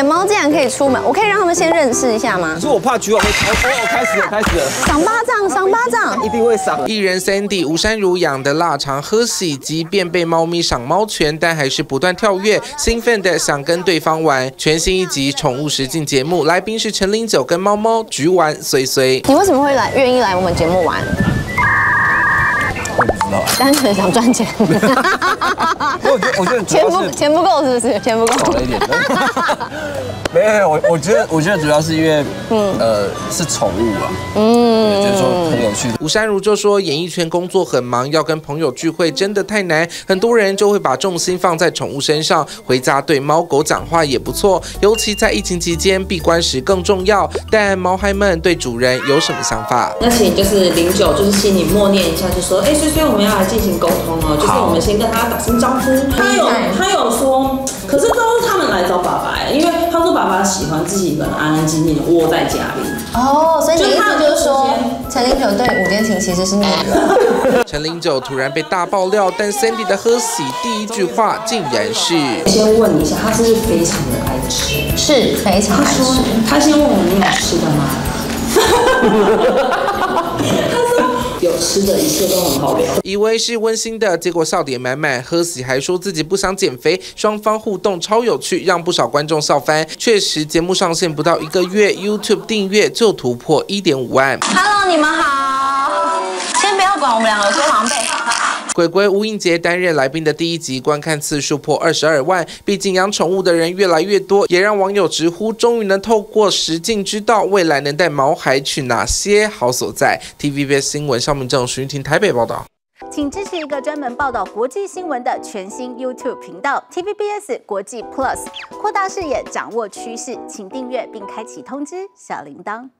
野猫竟然可以出门，我可以让他们先认识一下吗？可是我怕局长会开始了，赏巴掌，一定会赏。艺人 Sandy 吴珊如养的腊肠呵喜，即便被猫咪赏猫拳，但还是不断跳跃，兴奋的想跟对方玩。全新一集宠物实境节目，来宾是陈零九跟猫猫菊玩随随。你为什么会愿意来我们节目玩？ 单纯想赚钱，我觉得钱不够，是不是？钱不够，少了一点。没有，我觉得主要是因为，是宠物啊，就是说很有趣。吴珊如就说，演艺圈工作很忙，要跟朋友聚会真的太难，很多人就会把重心放在宠物身上。回家对猫狗讲话也不错，尤其在疫情期间闭关时更重要。但毛孩们对主人有什么想法？那请就是零九，就是心里默念一下，就说，所以我们要来进行沟通哦，就是我们先跟他打声招呼。他有说，可是都是他们来找爸爸，因为他说爸爸喜欢自己一个人安安静静的窝在家里。哦，所以你意思就是说，陈零九对伍健情其实是逆的。陈零九突然被大爆料，但 Sandy 的呵喜第一句话竟然是：先问你一下，他是不是非常的爱吃？是非常爱吃。他先问我们有吃的吗？ 有吃的一切都很好聊，以为是温馨的，结果笑点满满。呵喜还说自己不想减肥，双方互动超有趣，让不少观众笑翻。确实，节目上线不到1个月 ，YouTube 订阅就突破1.5万。Hello， 你们好，先不要管我们两个多狼狈。 鬼鬼吴映洁担任来宾的第一集观看次数破22万，毕竟养宠物的人越来越多，也让网友直呼终于能透过实境知道未来能带毛孩去哪些好所在。TVBS 新闻肖明正、徐云婷台北报道。请支持一个专门报道国际新闻的全新 YouTube 频道 TVBS 国际 Plus， 扩大视野，掌握趋势，请订阅并开启通知小铃铛。